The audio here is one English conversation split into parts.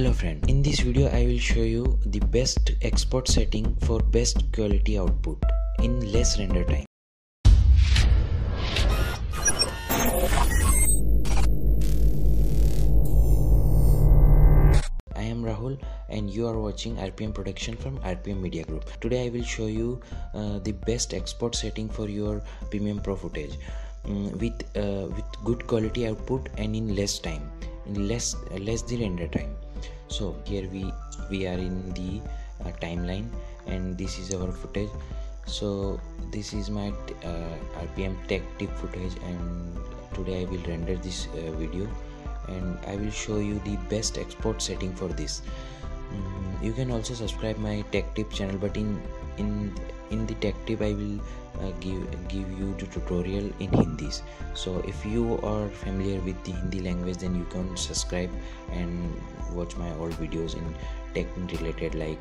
Hello friend, in this video I will show you the best export setting for best quality output in less render time. I am Rahul and you are watching RPM production from RPM Media Group. Today I will show you the best export setting for your Premiere Pro footage with good quality output and in less time, in less the render time. So here we are in the timeline and this is our footage. So this is my RPM tech tip footage, and today I will render this video and I will show you the best export setting for this. You can also subscribe my tech tip channel, but in the tech tip I will give you the tutorial in Hindis. So if you are familiar with the Hindi language, then you can subscribe and watch my old videos in tech related, like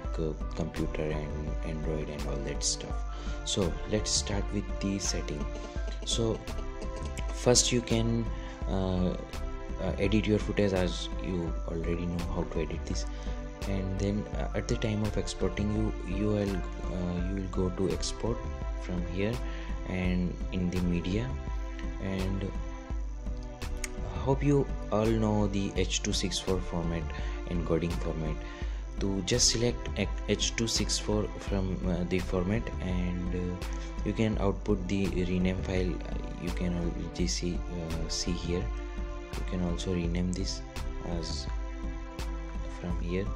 computer and Android and all that stuff. So let's start with the setting. So first you can edit your footage, as you already know how to edit this. And then at the time of exporting, you will go to export from here and in the media. And hope you all know the h264 format, encoding format. To just select h264 from the format, and you can output the rename file. You can already see here. You can also rename this as, from here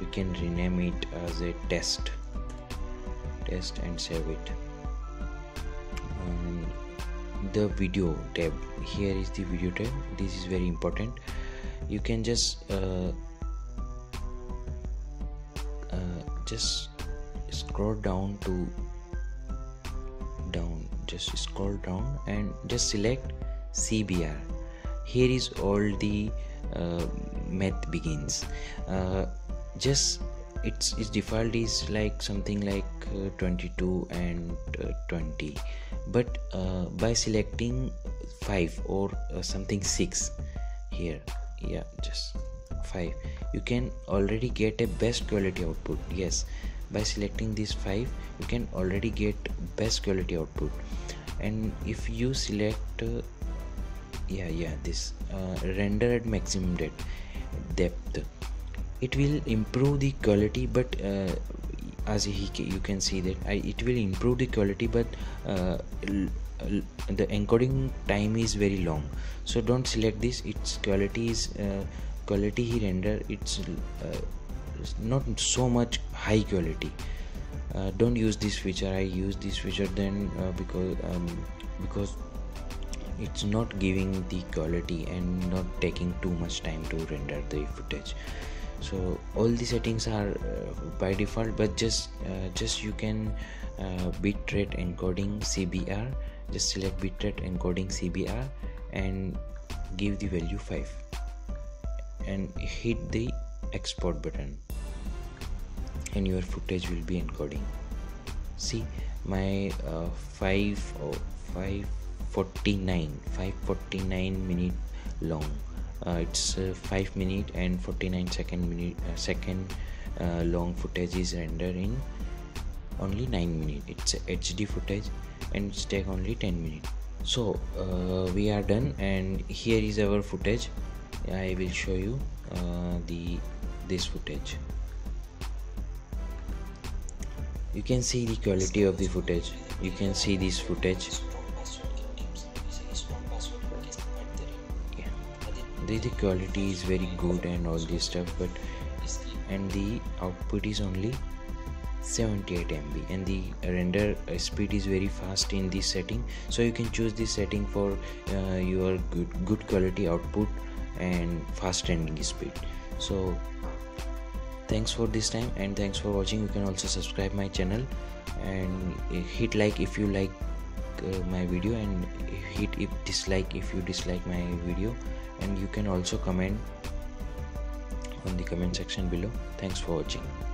we can rename it as a test and save it. The video tab, here is the video tab. This is very important. You can just scroll down and just select CBR. Here is all the math begins. Just its default is like something like 22 and 20, but by selecting 5 or something 6 here, yeah, just 5, you can already get a best quality output. Yes, by selecting this 5 you can already get best quality output. And if you select this render at maximum depth, it will improve the quality, but as you can see that it will improve the quality, but the encoding time is very long. So don't select this. Its quality is it's not so much high quality. Don't use this feature. I use this feature then because it's not giving the quality and not taking too much time to render the footage. So all the settings are by default, but just you can bitrate encoding CBR. Just select bitrate encoding CBR and give the value 5 and hit the export button, and your footage will be encoding. See, my 549 minute long. It's 5 minute and 49 second long footage is rendered in only 9 minutes. It's HD footage and it's take only 10 minutes. So we are done, and here is our footage. I will show you this footage. You can see the quality of the footage. You can see this footage. The quality is very good and all this stuff, but and the output is only 78 MB, and the render speed is very fast in this setting. So you can choose this setting for your good quality output and fast rendering speed. So thanks for this time and thanks for watching. You can also subscribe my channel and hit like if you like my video, and hit dislike if you dislike my video. And you can also comment on the comment section below. Thanks for watching.